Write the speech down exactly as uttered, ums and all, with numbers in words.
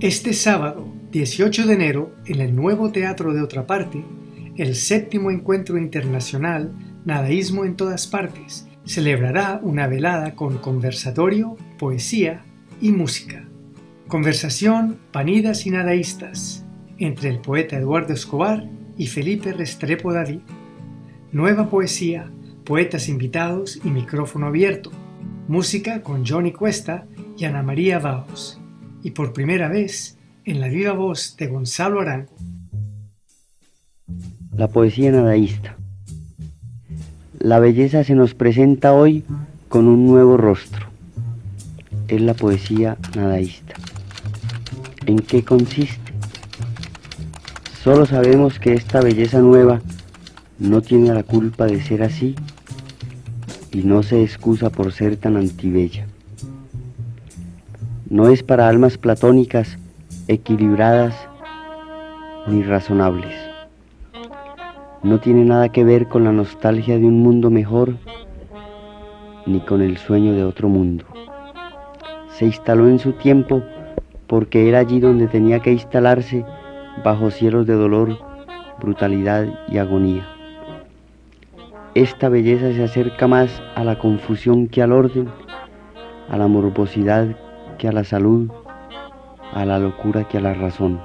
Este sábado, dieciocho de enero, en el nuevo Teatro de Otra Parte, el séptimo encuentro internacional Nadaísmo en Todas Partes celebrará una velada con conversatorio, poesía y música. Conversación Panidas y Nadaístas entre el poeta Eduardo Escobar y Felipe Restrepo Dadí. Nueva poesía, poetas invitados y micrófono abierto. Música con Johnny Cuesta y Ana María Bajos. Y por primera vez, en la viva voz de Gonzalo Arango. La poesía nadaísta. La belleza se nos presenta hoy con un nuevo rostro. Es la poesía nadaísta. ¿En qué consiste? Solo sabemos que esta belleza nueva no tiene la culpa de ser así y no se excusa por ser tan antibella. No es para almas platónicas, equilibradas ni razonables. No tiene nada que ver con la nostalgia de un mundo mejor ni con el sueño de otro mundo. Se instaló en su tiempo porque era allí donde tenía que instalarse, bajo cielos de dolor, brutalidad y agonía. Esta belleza se acerca más a la confusión que al orden, a la morbosidad que a la salud, a la locura que a la razón.